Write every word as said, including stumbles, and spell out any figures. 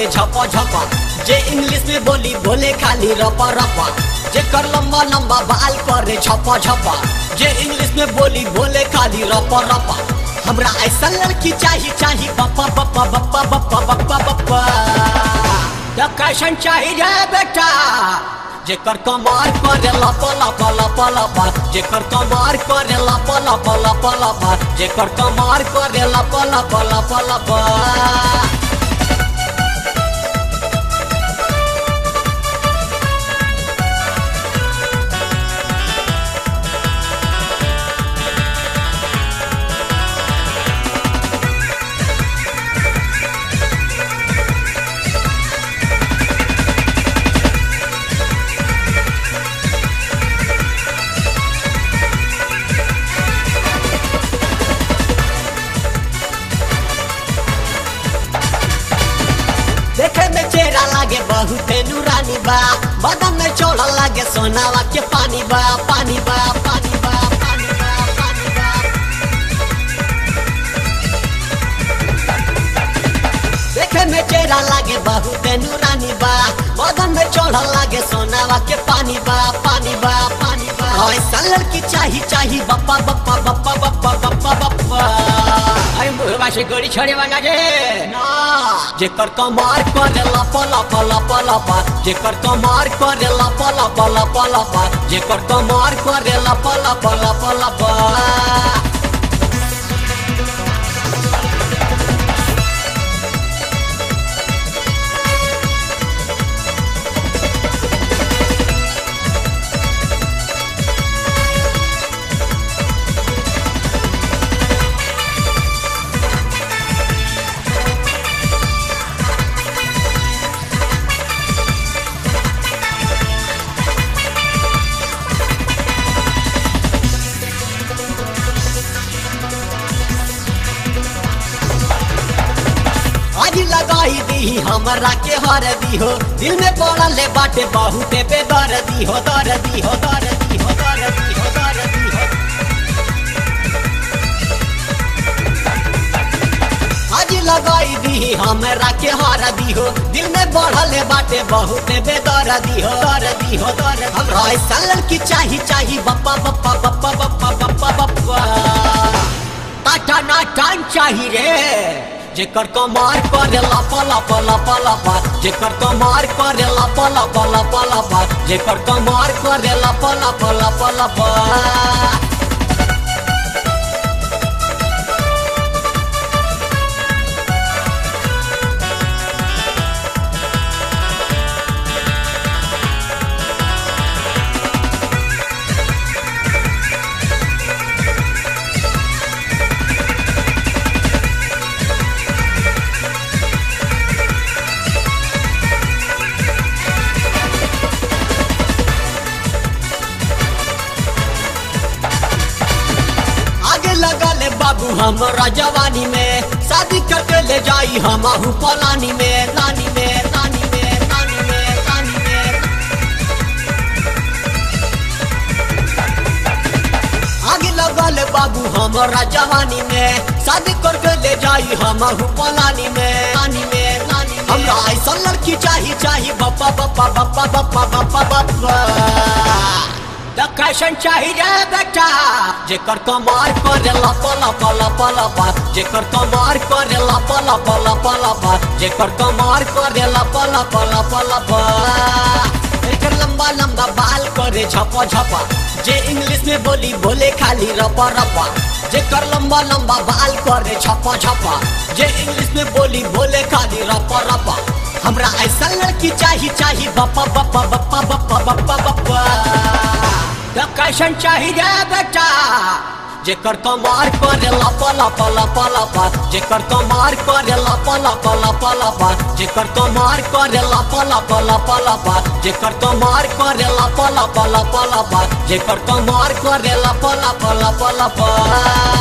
दे झपा झपा, जे इंग्लिश में बोली बोले खाली रपा रपा, जेकर लंबा लंबा बाल करे झपा झपा, जे इंग्लिश में बोली बोले खाली रपा रपा। हमरा ऐसा लड़की चाहिए चाहिए बप्पा बप्पा बप्पा बप्पा बप्पा बप्पा। तो कैसन चाहिए बेटा जेकर कमर करे लपा लपा लपा लपा, जेकर कमर करे लपा लपा लपा लपा, जेकर कमर करे लपा लपा लपा लपा। लागे बहुते नूरानी बा, बदन में चोला लागे सोनावा के पानी बा पानी बा पानी बा पानी बा पानी बा। देखे में चेहरा लागे बहुते नूरानी बा, बदन में चोला लागे सोनावा के पानी बा पानी बा पानी बा। ऐसा लड़की चाहिए चाहिए बप्पा बप्पा बप्पा बप्पा बप्पा बप्पा। अरे मुहबा से गोरी छोड़े वाला जे जेकर कमर करे लपा लपा लपा लपा, जेकर कमर करे लपा लपा लपा लपा, जेकर कमर करे लपा लपा लपा लपा। लगाई दी हमरा के हर दी हो, दिल में पड़ल ले बाटे बहुते पे दर दी हो दर दी हो दर दी हो दर दी हो दर दी हो। आज लगाई दी हमरा के हर दी हो, दिल में पड़ल ले बाटे बहुते पे दर दी हो दर दी हो दर। हमरा ऐसा लड़की चाही चाही बप्पा बप्पा बप्पा बप्पा बप्पा बप्पा। टाटा ना टाइम चाही रे जेकर कमर करे लपा लपा लपा लपा, जेकर कमर करे लपा लपा लपा लपा, जेकर कमर करे लपा लपा लपा लपा। हमरा जवानी में शादी करके ले जाई हम आहू पलानी में नानी में नानी में नानी में नानी में। आगे लगल बाबू हमरा जवानी में शादी करके ले जाई हम आहू पलानी में नानी में नानी में। हमरा ऐसा लड़की चाहिए चाहिए बप्पा बप्पा बप्पा बप्पा बप्पा बप्पा। तो कैसन चाहिए बेटा जेकर कमर करे लपा लपा लपा लपा, जेकर कमर करे लपा लपा लपा लपा, जेकर कमर करे लपा लपा लपा लपा। जेकर लंबा लंबा बाल करे झपा झपा, जे इंग्लिश में बोली बोले खाली रपा रपा, जेकर लंबा लंबा बाल करे झपा झपा, जे इंग्लिश में बोली बोले खाली रपा रपा। हमरा ऐसा लड़की चाहिए चाहिए बप्पा बप्पा बप्पा बप्पा बप्पा बप्पा। तो कैसन चाहिए बेटा जेकर कमर करे लपा लपा लपा लपा, जेकर कमर करे लपा लपा लपा लपा, जेकर कमर करे लपा लपा लपा लपा, जेकर कमर करे लपा लपा लपा लपा, जेकर कमर करे लपा लपा लपा लपा।